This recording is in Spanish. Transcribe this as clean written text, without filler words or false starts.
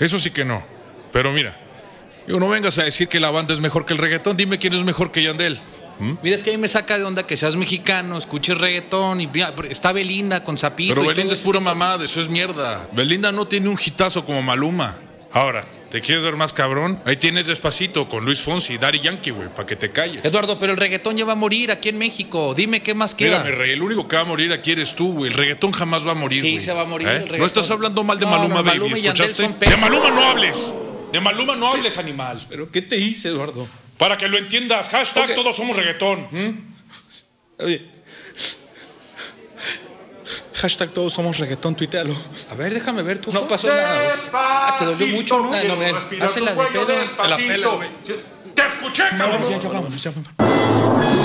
Eso sí que no. Pero mira, no vengas a decir que la banda es mejor que el reggaetón. Dime quién es mejor que Yandel. Mira, es que a mí me saca de onda que seas mexicano, escuches reggaetón y mira, está Belinda con Zapito. Pero Belinda es pura mamada, eso es mierda. Belinda no tiene un hitazo como Maluma. Ahora, ¿te quieres ver más cabrón? Ahí tienes Despacito con Luis Fonsi, Daddy Yankee, güey, para que te calles. Eduardo, pero el reggaetón ya va a morir aquí en México. Dime qué más queda. Mira, mi rey, el único que va a morir aquí eres tú, güey. El reggaetón jamás va a morir, güey. Sí, se va a morir el reggaetón. No estás hablando mal de Maluma, baby, Maluma, ¿escuchaste? De Maluma no hables. De Maluma no hables, animal. ¿Pero qué te hice, Eduardo? Para que lo entiendas, hashtag todos somos reggaetón. Oye, hashtag todos somos reggaetón, tuitealo. A ver, déjame ver tu... No pasó nada. Ah, te dolió mucho, ¿no? No, no, hazla de pedo. Te la pela, güey. Te escuché, cabrón. No, ya, vámonos, ya, vámonos.